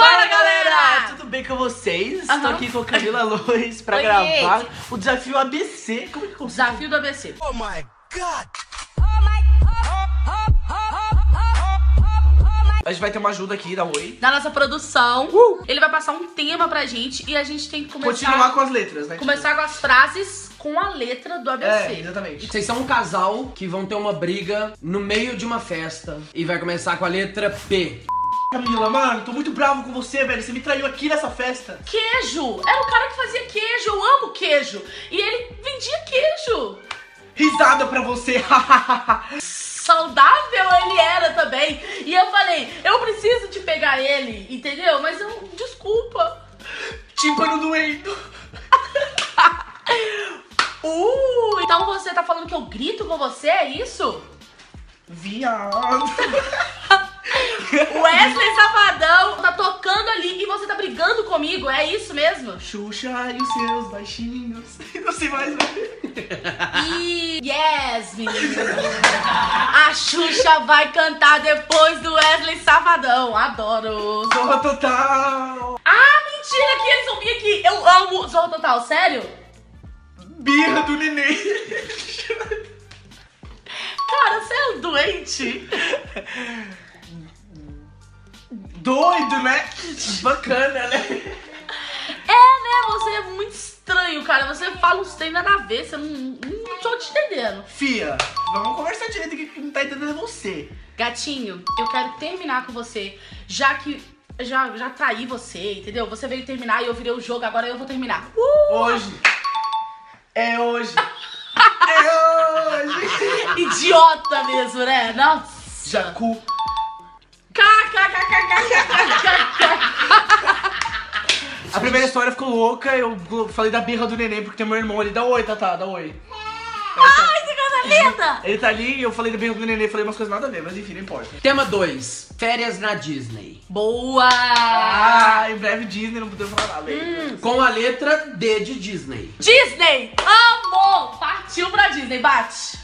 Fala, galera! Tudo bem com vocês? Estou aqui com a Camila Loures pra gravar o desafio ABC. Como é que consegue? Desafio do ABC. Oh my God! A gente vai ter uma ajuda aqui da Oi, da nossa produção. Ele vai passar um tema pra gente e a gente tem que começar... Continuar com as letras, né? Começar com as frases... com a letra do ABC. É, exatamente. Vocês são um casal que vão ter uma briga no meio de uma festa e vai começar com a letra P. Camila, mano, tô muito bravo com você, velho. Você me traiu aqui nessa festa. Queijo! Era o cara que fazia queijo. Eu amo queijo. E ele vendia queijo. Risada pra você. Saudável ele era também. E eu falei, eu preciso te pegar ele, entendeu? Mas eu... Desculpa. Tímpano doendo. Então você tá falando que eu grito com você, é isso? Viado. Wesley Safadão tá tocando ali e você tá brigando comigo, é isso mesmo? Xuxa e os seus baixinhos. Não sei mais. E... Yes, menino. A Xuxa vai cantar depois do Wesley Safadão. Adoro. Zorra Total. Ah, mentira que eles vão vir aqui. Eu amo Zorra Total, sério? Birra do neném. Cara, você é um doente. Doido, né? Bacana, né? É, né? Você é muito estranho, cara. Você fala uns treinos nada a ver. Você não tô te entendendo. Fia, vamos conversar direito aqui que não tá entendendo você. Gatinho, eu quero terminar com você, já que... Já traí você, entendeu? Você veio terminar e eu virei o jogo, agora eu vou terminar. Hoje. É hoje. É hoje. Idiota mesmo, né? Nossa. Jacu. A primeira história ficou louca. Eu falei da birra do neném porque tem meu irmão ali. Dá oi, Tata, dá oi. Ai, que coisa linda. Ele tá ali e eu falei da birra do neném. Falei umas coisas nada a ver, mas enfim, não importa. Tema 2. Férias na Disney. Boa! Ah, em breve Disney, não podemos falar nada. Com a letra D de Disney. Disney! Amo! Partiu pra Disney, bate!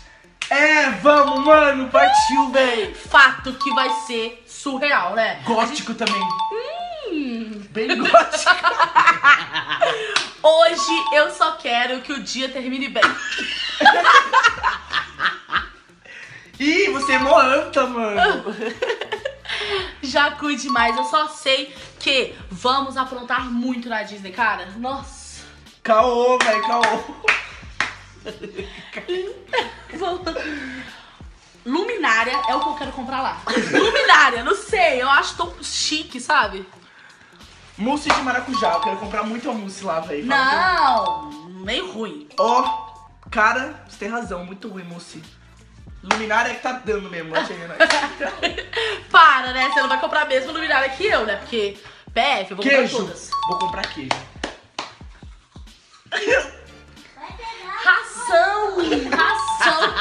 É, vamos, mano, partiu, velho! Fato que vai ser surreal, né? Gótico também. Bem gótico. Hoje eu só quero que o dia termine bem. Ih, você é moanta, mano. Já cuide mais, eu só sei que vamos aprontar muito na Disney, cara. Nossa. Caô, velho, caô. Luminária é o que eu quero comprar lá. Luminária, não sei, eu acho tão chique, sabe? Mousse de maracujá, eu quero comprar muito a mousse lá, velho. Não, meio ruim. Ó, cara, você tem razão, muito ruim mousse. Luminária é que tá dando mesmo, achei, né? Para, né? Você não vai comprar mesmo luminária que eu, né? Porque, PF, eu vou comprar todas. Vou comprar queijo. Ração! Ração!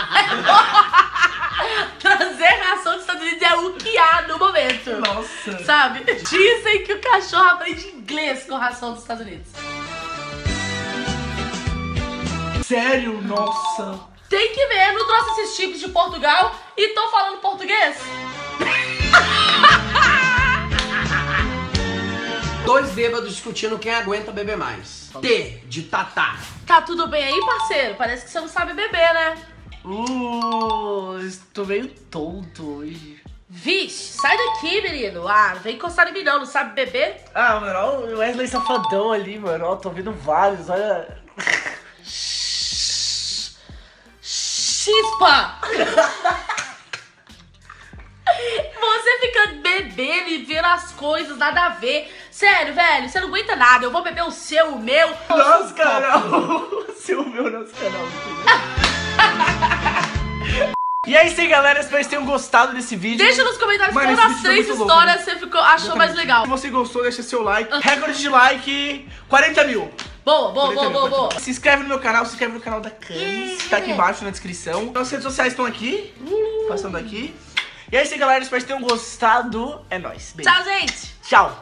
Trazer ração dos Estados Unidos é o que há no momento. Nossa! Sabe? Dizem que o cachorro aprende inglês com ração dos Estados Unidos. Sério? Nossa! Tem que ver, não trouxe esses chips de Portugal e tô falando português? 2 bêbados discutindo quem aguenta beber mais. T, de Tatá. Tá tudo bem aí, parceiro? Parece que você não sabe beber, né? Estou meio tonto hoje. Vixe, sai daqui, menino. Ah, não vem encostar em mim não, não sabe beber? Ah, mano, olha o Wesley Safadão ali, mano. Ó, tô ouvindo vários, olha... Chispa! Você fica bebendo e vendo as coisas, nada a ver. Sério, velho, você não aguenta nada. Eu vou beber o seu, o meu. Nosso canal. O seu, o meu, nosso canal. E é isso aí, galera. Espero que tenham gostado desse vídeo. Deixa nos comentários qual das 3 histórias você achou mais legal. Se você gostou, deixa seu like. Recorde de like: 40 mil. Boa, boa, boa, boa, boa. Se inscreve no meu canal, se inscreve no canal da Cami. Tá aqui embaixo na descrição. Nossas redes sociais estão aqui, passando aqui. E é isso aí, galera. Espero que tenham gostado. É nóis. Beijo. Tchau, gente. Tchau.